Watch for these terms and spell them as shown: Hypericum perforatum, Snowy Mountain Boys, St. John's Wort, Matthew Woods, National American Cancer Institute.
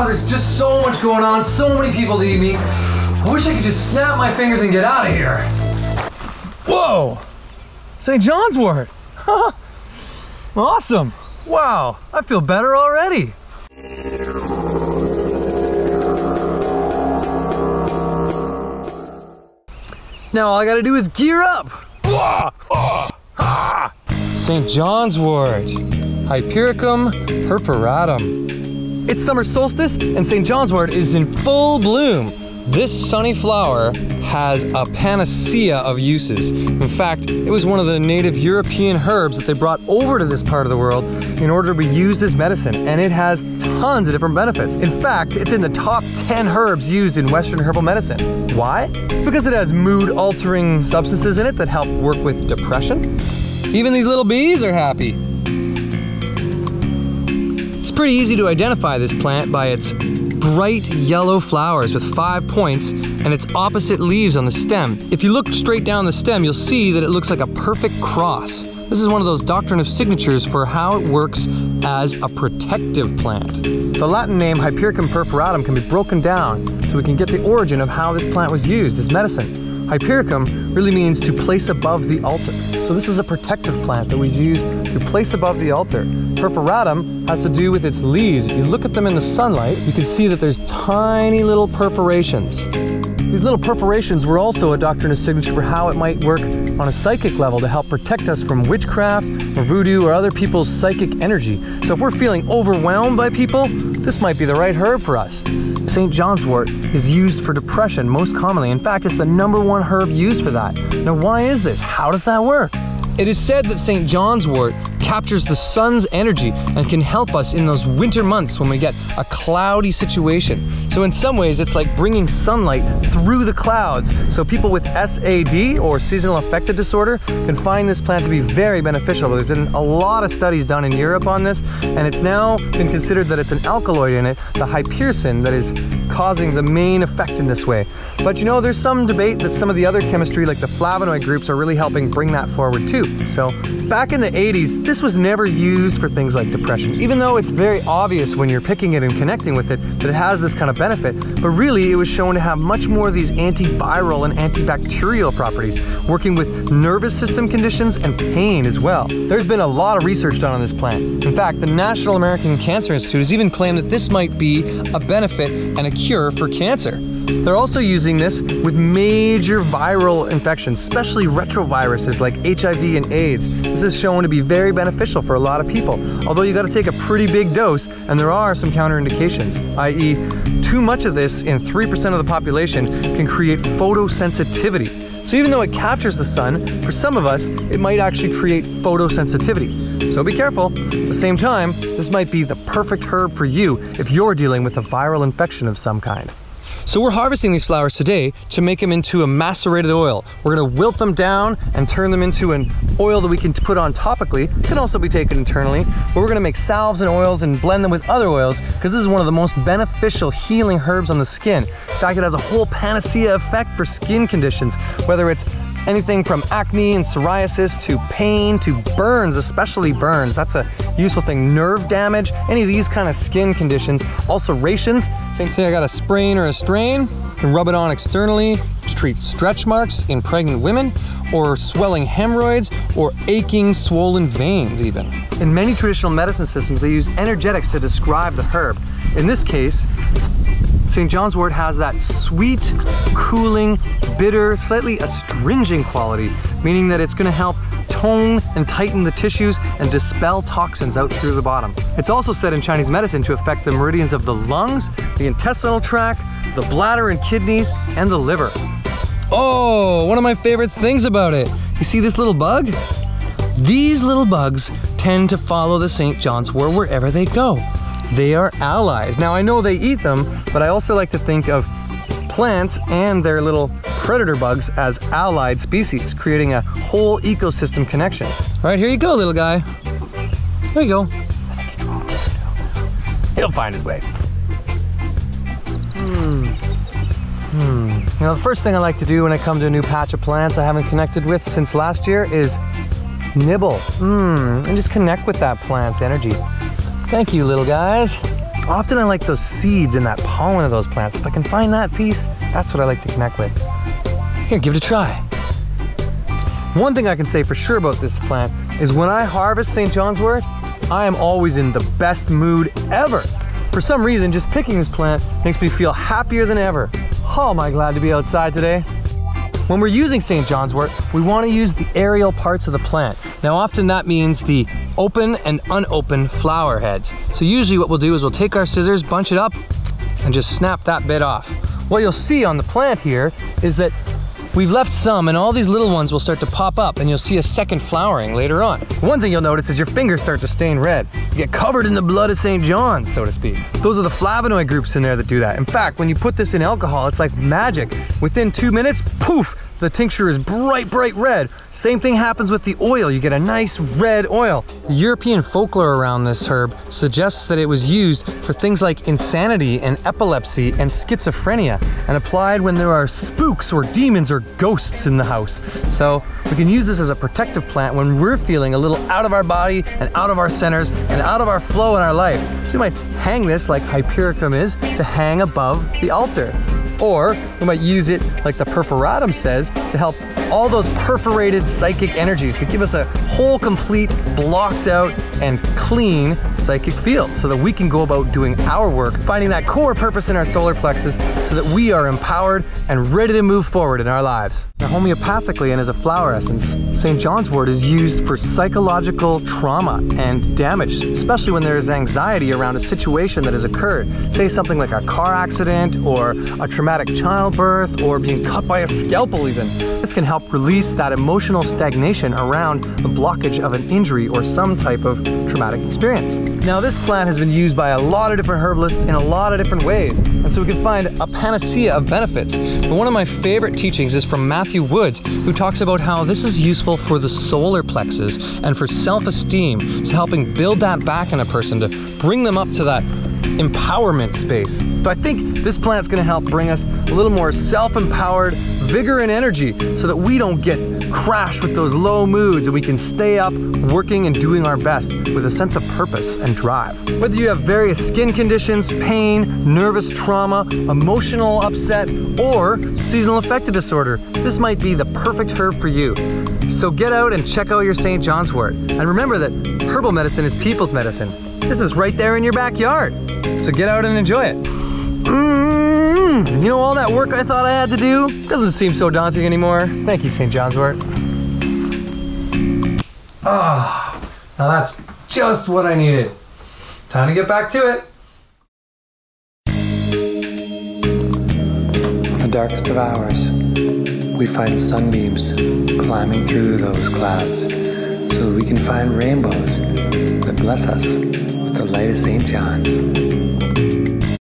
Oh, there's just so much going on, so many people to meet. I wish I could just snap my fingers and get out of here. Whoa, St. John's Wort. Awesome. Wow, I feel better already. Now all I gotta do is gear up. St. John's Wort, Hypericum perforatum. It's summer solstice and St. John's Wort is in full bloom. This sunny flower has a panacea of uses. In fact, it was one of the native European herbs that they brought over to this part of the world in order to be used as medicine, and it has tons of different benefits. In fact, it's in the top 10 herbs used in Western herbal medicine. Why? Because it has mood-altering substances in it that help work with depression. Even these little bees are happy. It's pretty easy to identify this plant by its bright yellow flowers with 5 points and its opposite leaves on the stem. If you look straight down the stem, you'll see that it looks like a perfect cross. This is one of those doctrine of signatures for how it works as a protective plant. The Latin name Hypericum perforatum can be broken down so we can get the origin of how this plant was used as medicine. Hypericum really means to place above the altar. So this is a protective plant that we use to place above the altar. Perforatum has to do with its leaves. If you look at them in the sunlight, you can see that there's tiny little perforations. These little perforations were also a doctrine of signature for how it might work on a psychic level to help protect us from witchcraft or voodoo or other people's psychic energy. So if we're feeling overwhelmed by people, this might be the right herb for us. St. John's Wort is used for depression most commonly. In fact, it's the #1 herb used for that. Now why is this? How does that work? It is said that St. John's Wort captures the sun's energy and can help us in those winter months when we get a cloudy situation. So in some ways, it's like bringing sunlight through the clouds. So people with SAD, or seasonal affective disorder, can find this plant to be very beneficial. There's been a lot of studies done in Europe on this, and it's now been considered that it's an alkaloid in it, the hypericin, that is causing the main effect in this way. But you know, there's some debate that some of the other chemistry, like the flavonoid groups, are really helping bring that forward too. So back in the 80s, this was never used for things like depression, even though it's very obvious when you're picking it and connecting with it that it has this kind of benefit. But really, it was shown to have much more of these antiviral and antibacterial properties, working with nervous system conditions and pain as well. There's been a lot of research done on this plant. In fact, the National American Cancer Institute has even claimed that this might be a benefit and a cure for cancer. They're also using this with major viral infections, especially retroviruses like HIV and AIDS. This is shown to be very beneficial for a lot of people, although you gotta take a pretty big dose, and there are some counterindications, i.e. too much of this in 3% of the population can create photosensitivity. So even though it captures the sun, for some of us, it might actually create photosensitivity. So be careful. At the same time, this might be the perfect herb for you if you're dealing with a viral infection of some kind. So we're harvesting these flowers today to make them into a macerated oil. We're gonna wilt them down and turn them into an oil that we can put on topically. It can also be taken internally, but we're gonna make salves and oils and blend them with other oils because this is one of the most beneficial healing herbs on the skin. In fact, it has a whole panacea effect for skin conditions, whether it's anything from acne and psoriasis to pain to burns, especially burns. That's a useful thing. Nerve damage, any of these kind of skin conditions. Ulcerations, so you can say I got a sprain or a strain, you can rub it on externally to treat stretch marks in pregnant women, or swelling hemorrhoids, or aching swollen veins even. In many traditional medicine systems, they use energetics to describe the herb. In this case, St. John's Wort has that sweet, cooling, bitter, slightly astringent quality, meaning that it's going to help tone and tighten the tissues and dispel toxins out through the bottom. It's also said in Chinese medicine to affect the meridians of the lungs, the intestinal tract, the bladder and kidneys, and the liver. Oh, one of my favorite things about it. You see this little bug? These little bugs tend to follow the St. John's Wort wherever they go. They are allies. Now I know they eat them, but I also like to think of plants and their little predator bugs as allied species, creating a whole ecosystem connection. All right, here you go, little guy. There you go. He'll find his way. You know, the first thing I like to do when I come to a new patch of plants I haven't connected with since last year is nibble. And just connect with that plant's energy. Thank you, little guys. Often I like those seeds and that pollen of those plants. If I can find that piece, that's what I like to connect with. Here, give it a try. One thing I can say for sure about this plant is when I harvest St. John's Wort, I am always in the best mood ever. For some reason, just picking this plant makes me feel happier than ever. Oh, am I glad to be outside today. When we're using St. John's Wort, we want to use the aerial parts of the plant. Now often that means the open and unopened flower heads. So usually what we'll do is we'll take our scissors, bunch it up, and just snap that bit off. What you'll see on the plant here is that we've left some and all these little ones will start to pop up and you'll see a second flowering later on. One thing you'll notice is your fingers start to stain red. You get covered in the blood of St. John's, so to speak. Those are the flavonoid groups in there that do that. In fact, when you put this in alcohol, it's like magic. Within 2 minutes, poof, the tincture is bright, bright red. Same thing happens with the oil. You get a nice red oil. The European folklore around this herb suggests that it was used for things like insanity and epilepsy and schizophrenia and applied when there are spooks or demons or ghosts in the house. So we can use this as a protective plant when we're feeling a little out of our body and out of our centers and out of our flow in our life. So you might hang this like Hypericum is to hang above the altar. Or we might use it, like the perforatum says, to help all those perforated psychic energies to give us a whole, complete, blocked out and clean psychic field so that we can go about doing our work, finding that core purpose in our solar plexus so that we are empowered and ready to move forward in our lives. Now, homeopathically and as a flower essence, St. John's Wort is used for psychological trauma and damage, especially when there is anxiety around a situation that has occurred. Say something like a car accident or a traumatic childbirth or being cut by a scalpel even. This can help release that emotional stagnation around the blockage of an injury or some type of traumatic experience. Now, this plant has been used by a lot of different herbalists in a lot of different ways, and so we can find a panacea of benefits. But one of my favorite teachings is from Matthew Woods, who talks about how this is useful for the solar plexus and for self-esteem, so helping build that back in a person to bring them up to that empowerment space. So I think this plant's gonna help bring us a little more self-empowered vigor and energy so that we don't get crashed with those low moods and we can stay up working and doing our best with a sense of purpose and drive. Whether you have various skin conditions, pain, nervous trauma, emotional upset, or seasonal affective disorder, this might be the perfect herb for you. So get out and check out your St. John's Wort. And remember that herbal medicine is people's medicine. This is right there in your backyard. So get out and enjoy it. You know, all that work I thought I had to do doesn't seem so daunting anymore. Thank you, St. John's Wort. Ah, now that's just what I needed. Time to get back to it. On the darkest of hours, we find sunbeams climbing through those clouds so that we can find rainbows that bless us with the light of St. John's.